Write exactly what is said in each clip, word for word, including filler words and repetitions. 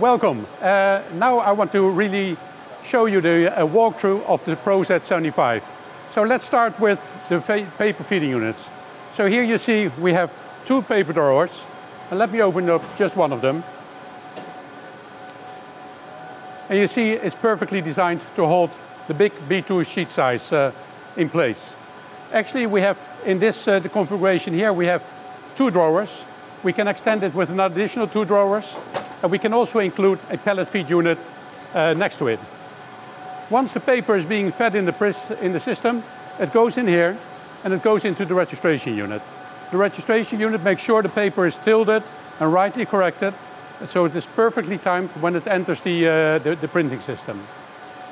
Welcome. Uh, now I want to really show you the uh, walkthrough of the PRO Z seventy-five. So let's start with the paper feeding units. So here you see we have two paper drawers, and let me open up just one of them. And you see it's perfectly designed to hold the big B two sheet size uh, in place. Actually, we have in this uh, the configuration here, we have two drawers. We can extend it with an additional two drawers, and we can also include a pellet feed unit uh, next to it. Once the paper is being fed in the, pris in the system, it goes in here and it goes into the registration unit. The registration unit makes sure the paper is tilted and rightly corrected, so it is perfectly timed when it enters the, uh, the, the printing system.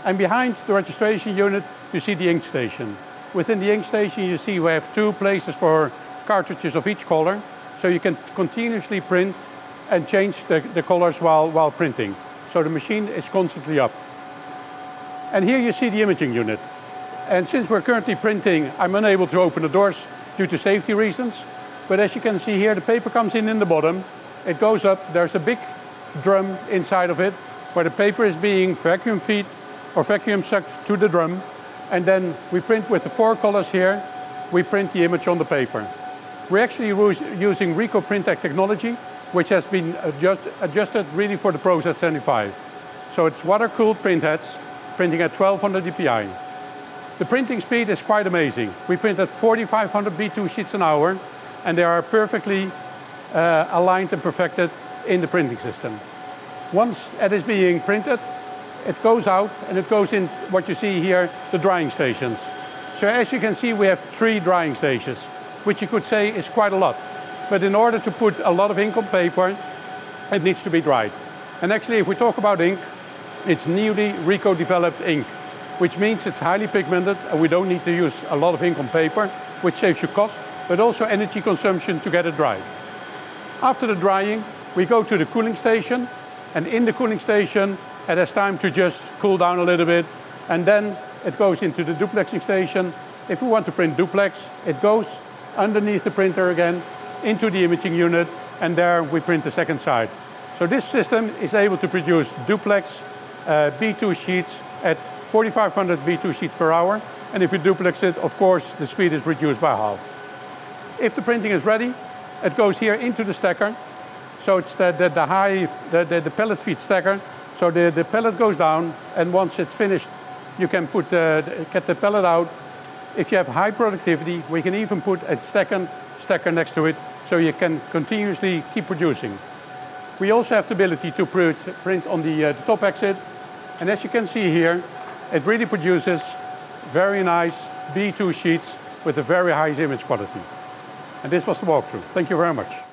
And behind the registration unit, you see the ink station. Within the ink station, you see we have two places for cartridges of each color, so you can continuously print and change the, the colors while, while printing. So the machine is constantly up. And here you see the imaging unit. And since we're currently printing, I'm unable to open the doors due to safety reasons. But as you can see here, the paper comes in in the bottom, it goes up, there's a big drum inside of it where the paper is being vacuum fed or vacuum sucked to the drum. And then we print with the four colors here, we print the image on the paper. We're actually using Ricoh Printec technology, which has been adjust, adjusted really for the PRO Z seventy-five. So it's water-cooled printheads, printing at twelve hundred D P I. The printing speed is quite amazing. We print at forty-five hundred B two sheets an hour, and they are perfectly uh, aligned and perfected in the printing system. Once it is being printed, it goes out and it goes in what you see here, the drying stations. So as you can see, we have three drying stations, which you could say is quite a lot. But in order to put a lot of ink on paper, it needs to be dried. And actually, if we talk about ink, it's newly Ricoh developed ink, which means it's highly pigmented and we don't need to use a lot of ink on paper, which saves you cost, but also energy consumption to get it dried. After the drying, we go to the cooling station, and in the cooling station, it has time to just cool down a little bit, and then it goes into the duplexing station. If we want to print duplex, it goes underneath the printer again, into the imaging unit, and there we print the second side. So this system is able to produce duplex uh, B two sheets at forty-five hundred B two sheets per hour, and if you duplex it, of course, the speed is reduced by half. If the printing is ready, it goes here into the stacker, so it's the, the, the high, the, the, the pellet feed stacker, so the, the pellet goes down, and once it's finished, you can put uh, get the pellet out. If you have high productivity, we can even put a second stacker next to it, so you can continuously keep producing. We also have the ability to print on the, uh, the top exit, and as you can see here, it really produces very nice B two sheets with a very high image quality. And this was the walkthrough. Thank you very much.